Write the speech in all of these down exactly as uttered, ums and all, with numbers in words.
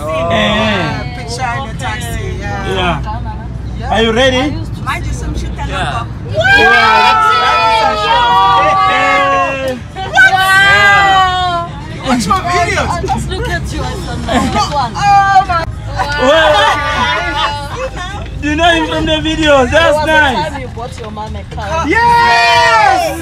taxi. Oh. Yeah. Picture in the taxi. Yeah. yeah. yeah. Are you ready? Mind you, some shit. Yeah. Watch my videos. I just look at you as one. Oh my. Wow. Wow. You know him from the videos. That's well, nice. Time you bought your mom a car. Yes.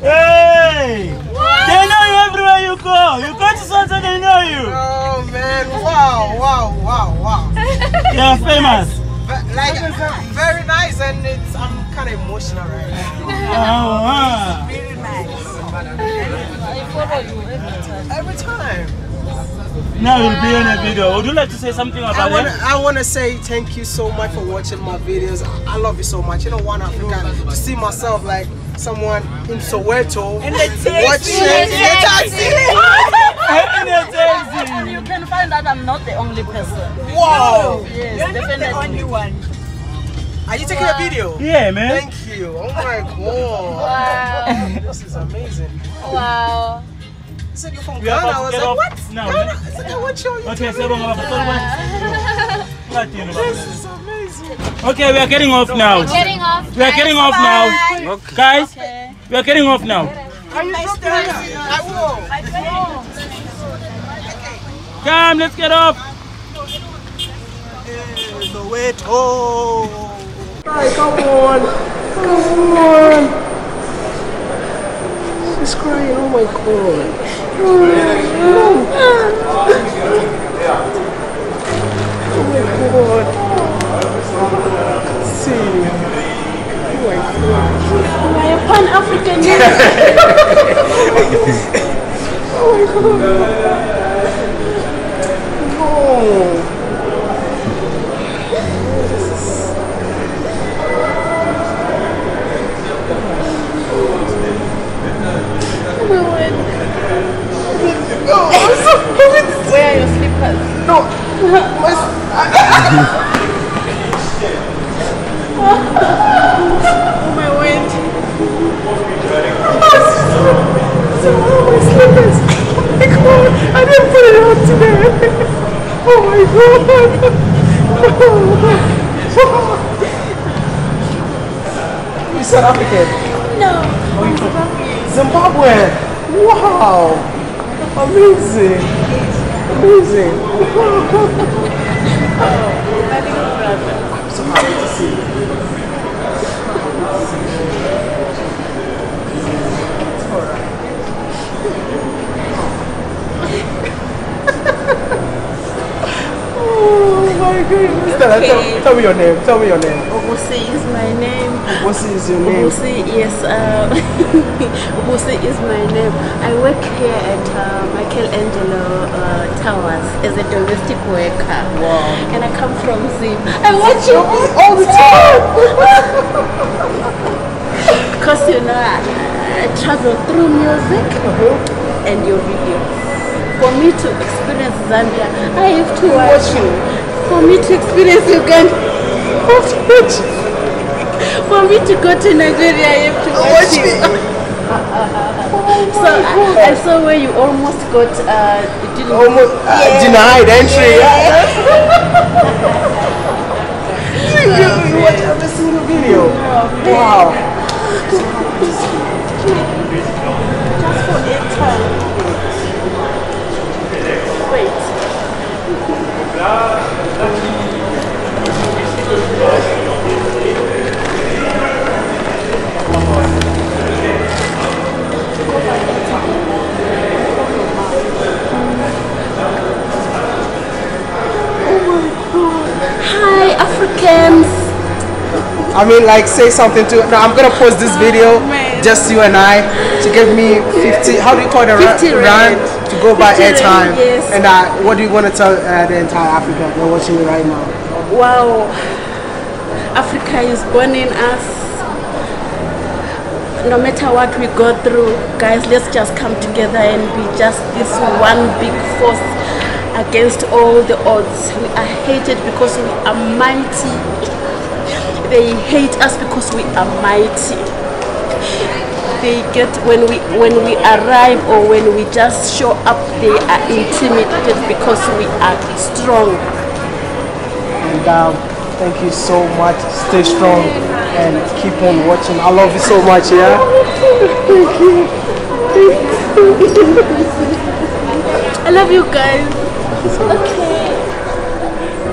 Hey. What? They know you everywhere you go. You go to Soweto, they know you. Oh man! Wow! Wow! Wow! Wow! You're famous. Like, very nice, and it's I'm kind of emotional right now. Oh, wow. It's really nice. I follow you every time. Every time. Now you'll be on a video. Would you like to say something about it? I want to say thank you so much for watching my videos. I love you so much. You know, one African to see myself like someone in Soweto in the taxi. Watching in the taxi. You can find that I'm not the only person. Wow! No, yes, you're definitely not the only one. Are you taking wow. a video? Yeah, man. Thank you. Oh my god. Wow. This is amazing. Wow. You said you're from we Ghana. I was like, what? Now, Ghana? I said, like, what show you okay, so doing? This is amazing. Okay, we are getting off now. We're getting off. We are getting off now. Okay. Guys, okay. we are getting off now. Are you so tired? I will. I will. Come, let's get off. So wait, oh. Right, come on, come on. She's crying, oh my god. Oh my god. See. Oh my god. Am I a Pan-African? Oh my god. No. Where are your slippers? No. Oh my word. Oh my slippers. Oh my god. I didn't put it on today. Oh my god. Oh. You South African? No. I'm Zimbabwean. Zimbabwe. Wow. Amazing! Amazing! I'm so happy to see you. It's alright. Oh my goodness! Okay. Tell, tell me your name. Tell me your name. Obusi is my name. Obusi is your name. Obusi is uh, Obusi is my name. I work here at uh, Michelangelo uh, Towers as a domestic worker. Wow. And I come from Zim. I watch you all the time. Because you know I, I travel through music uh-huh. and your videos. For me to experience Zambia, I have to watch you. For me to experience Uganda, for me to go to Nigeria, I have to watch you. So I, I saw where you almost got uh, didn't almost, uh, yeah. denied entry. Yeah. Yeah. You watch every single video. Yeah. Wow. Just for that time. Wait. Hi Africans. I mean, like, say something to. No, I'm gonna post this video, oh, just you and I, to give me fifty. How do you call it? Rand to go by airtime. Yes. And uh, what do you want to tell uh, the entire Africa? They're watching me right now. Wow, Africa is born in us. No matter what we go through, guys, let's just come together and be just this one big force. Against all the odds, we are hated because we are mighty. They hate us because we are mighty. they get when we when we arrive or when we just show up, they are intimidated because we are strong. And um, thank you so much. Stay strong and keep on watching. I love you so much. Yeah. Thank you. I love you guys. It's okay.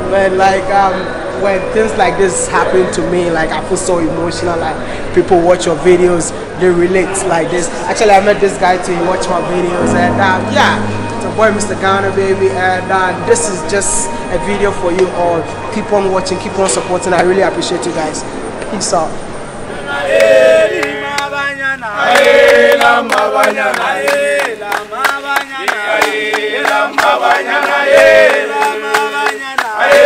But like um. when things like this happen to me, like I feel so emotional. Like people watch your videos, they relate like this. Actually, I met this guy too. He watched my videos, and uh, yeah, it's a boy, Mister Ghana baby. And uh, this is just a video for you all. Keep on watching, keep on supporting. I really appreciate you guys. Peace out. Mabanyana eri mabanyana ela mabanyana ela mabanyana ela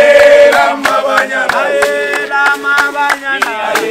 mabanyana ela mabanyana ela mabanyana ela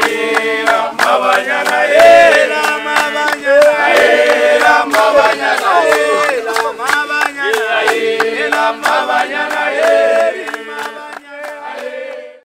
Aye, Ram Mabanyana.